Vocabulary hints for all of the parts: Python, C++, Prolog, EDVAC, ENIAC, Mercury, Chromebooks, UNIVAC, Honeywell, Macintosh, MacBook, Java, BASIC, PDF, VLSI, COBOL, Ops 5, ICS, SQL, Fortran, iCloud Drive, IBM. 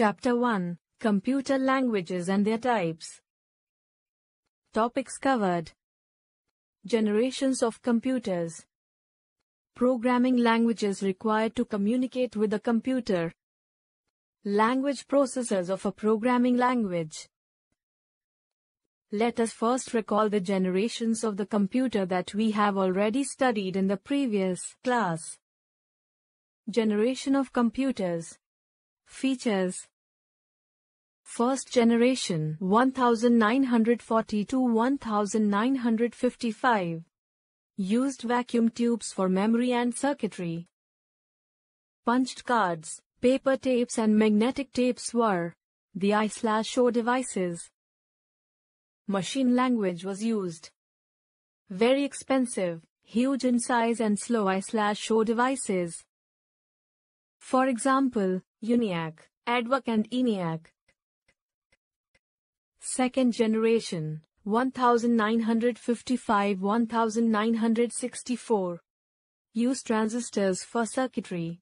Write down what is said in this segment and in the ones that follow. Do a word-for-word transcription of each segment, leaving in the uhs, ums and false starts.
Chapter one – Computer Languages and Their Types. Topics covered: Generations of computers, programming languages required to communicate with a computer, language processors of a programming language. Let us first recall the generations of the computer that we have already studied in the previous class. Generation of computers. Features. First generation nineteen forty to nineteen fifty-five. Used vacuum tubes for memory and circuitry. Punched cards, paper tapes and magnetic tapes were the I O devices. Machine language was used. Very expensive, huge in size and slow I O devices. For example, UNIVAC, EDVAC and ENIAC. Second generation, nineteen fifty-five to nineteen sixty-four. Used transistors for circuitry.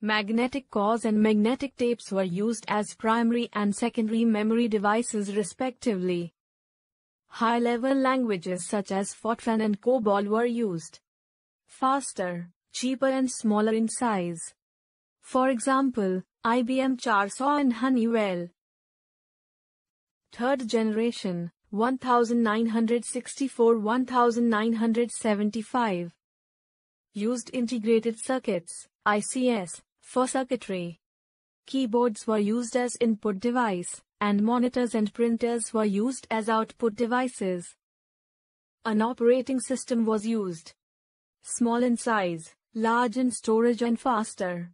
Magnetic cores and magnetic tapes were used as primary and secondary memory devices respectively. High-level languages such as Fortran and COBOL were used. Faster, cheaper and smaller in size. For example, I B M Charsaw and Honeywell. Third generation, nineteen sixty-four to nineteen seventy-five. Used integrated circuits, I C S, for circuitry. Keyboards were used as input device, and monitors and printers were used as output devices. An operating system was used. Small in size, large in storage and faster.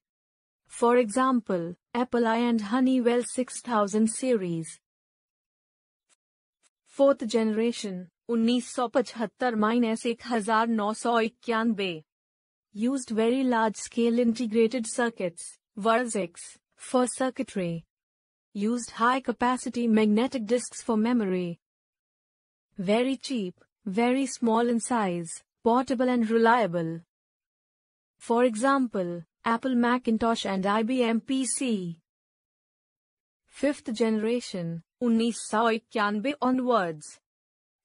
For example, Apple I and Honeywell six thousand series. Fourth generation, nineteen seventy-five to nineteen ninety-one. Used very large-scale integrated circuits, V L S I, for circuitry. Used high-capacity magnetic disks for memory. Very cheap, very small in size, portable and reliable. For example, Apple Macintosh and I B M P C. Fifth generation, nineteen ninety-one onwards.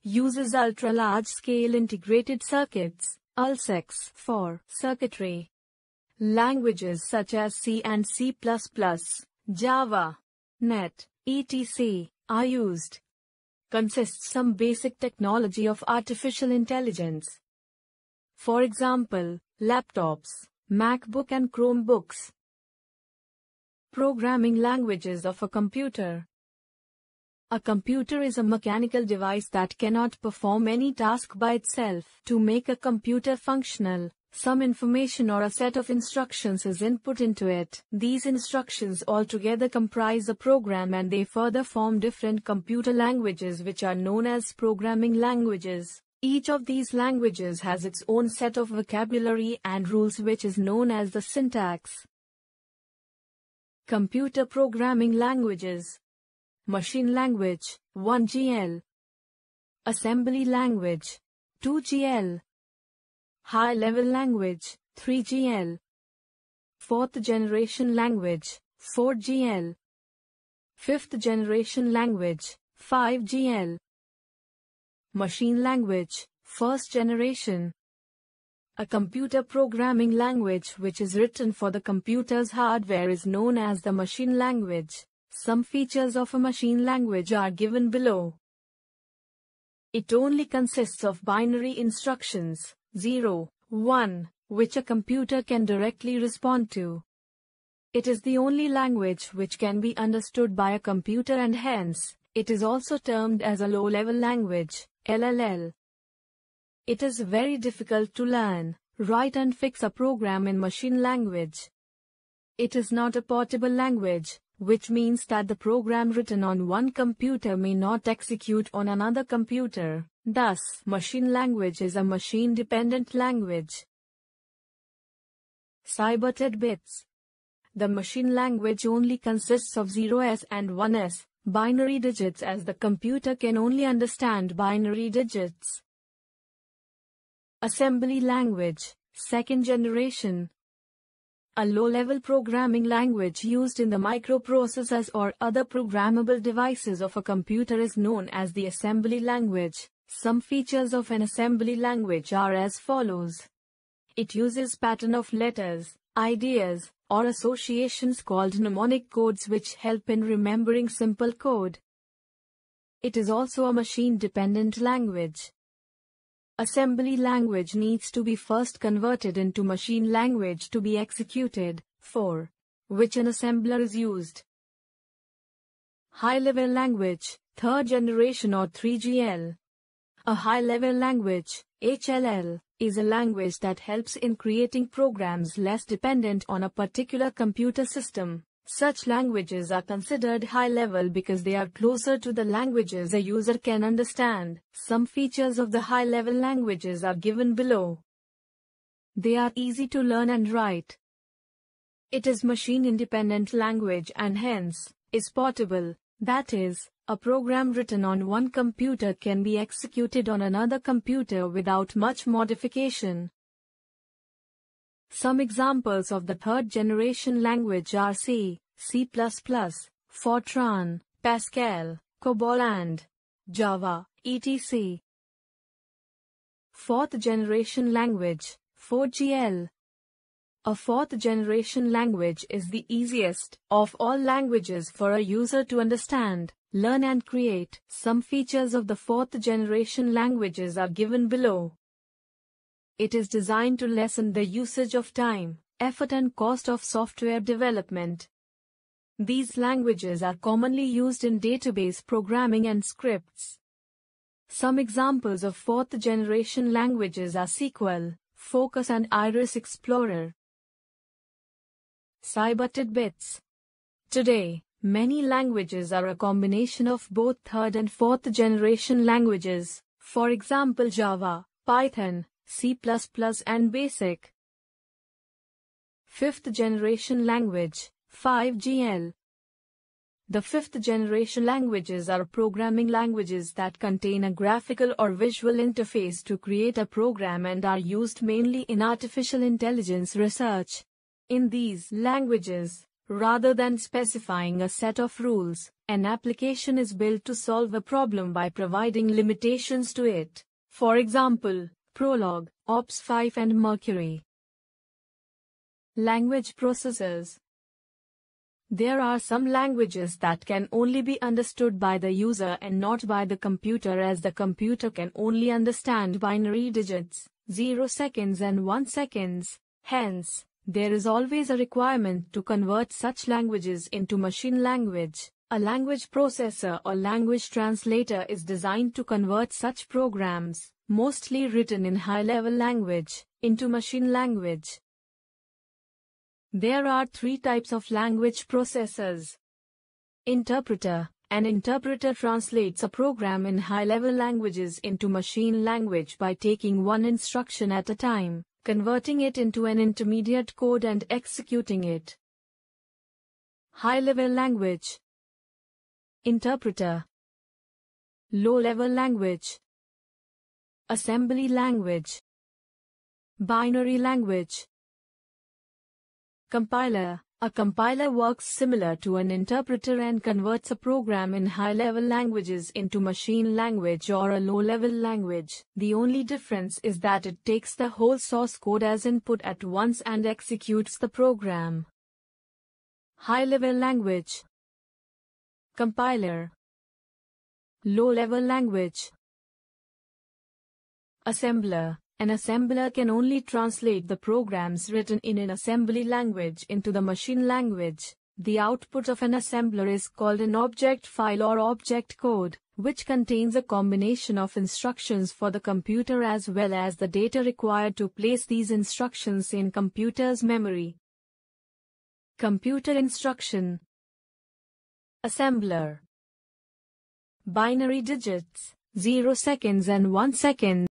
Uses ultra-large-scale integrated circuits, U L S Is, for circuitry. Languages such as C and C plus plus, Java, Net, et cetera are used. Consists some basic technology of artificial intelligence. For example, laptops, MacBook and Chromebooks. Programming languages of a computer. A computer is a mechanical device that cannot perform any task by itself. To make a computer functional, some information or a set of instructions is input into it. These instructions altogether comprise a program, and they further form different computer languages which are known as programming languages. Each of these languages has its own set of vocabulary and rules which is known as the syntax. Computer programming languages. Machine language, one G L. Assembly language, two G L. High-level language, three G L. Fourth generation language, four G L. Fifth generation language, five G L. Machine language, first generation. A computer programming language which is written for the computer's hardware is known as the machine language. Some features of a machine language are given below. It only consists of binary instructions, zero, one, which a computer can directly respond to. It is the only language which can be understood by a computer, and hence, it is also termed as a low-level language, L L L. It is very difficult to learn, write and fix a program in machine language. It is not a portable language, which means that the program written on one computer may not execute on another computer. Thus, machine language is a machine-dependent language. Cipherted bits. The machine language only consists of zeros and ones, binary digits, as the computer can only understand binary digits. Assembly language, second generation. a low-level programming language used in the microprocessors or other programmable devices of a computer is known as the assembly language. Some features of an assembly language are as follows. It uses pattern of letters, ideas, or associations called mnemonic codes which help in remembering simple code. It is also a machine-dependent language. Assembly language needs to be first converted into machine language to be executed, for which an assembler is used. High-level language, third generation or three G L. A high-level language, H L L, is a language that helps in creating programs less dependent on a particular computer system. Such languages are considered high-level because they are closer to the languages a user can understand. Some features of the high-level languages are given below. They are easy to learn and write. It is machine-independent language and hence, is portable, that is, a program written on one computer can be executed on another computer without much modification. Some examples of the third-generation language are C, C plus plus, Fortran, Pascal, COBOL and Java, et cetera. Fourth-generation language, four G L. A fourth-generation language is the easiest of all languages for a user to understand, learn and create. Some features of the fourth-generation languages are given below. It is designed to lessen the usage of time, effort and cost of software development. These languages are commonly used in database programming and scripts. Some examples of fourth-generation languages are S Q L, Focus and Iris Explorer. Cyber tidbits. Today, many languages are a combination of both third and fourth-generation languages, for example Java, Python, C plus plus and BASIC. Fifth generation language, five G L. The fifth generation languages are programming languages that contain a graphical or visual interface to create a program and are used mainly in artificial intelligence research. In these languages, rather than specifying a set of rules, an application is built to solve a problem by providing limitations to it. For example, Prolog, Ops five and Mercury. Language processors. There are some languages that can only be understood by the user and not by the computer, as the computer can only understand binary digits, zero seconds and one seconds. Hence, there is always a requirement to convert such languages into machine language. A language processor or language translator is designed to convert such programs, mostly written in high-level language, into machine language. There are three types of language processors. Interpreter. An interpreter translates a program in high-level languages into machine language by taking one instruction at a time, converting it into an intermediate code and executing it. High-level language. Interpreter. Low-level language. Assembly language. Binary language. Compiler. A compiler works similar to an interpreter and converts a program in high-level languages into machine language or a low-level language. The only difference is that it takes the whole source code as input at once and executes the program. High-level language. Compiler. Low-level language. Assembler. An assembler can only translate the programs written in an assembly language into the machine language. The output of an assembler is called an object file or object code, which contains a combination of instructions for the computer as well as the data required to place these instructions in computer's memory. Computer instruction. Assembler. Binary digits, zero seconds and one second.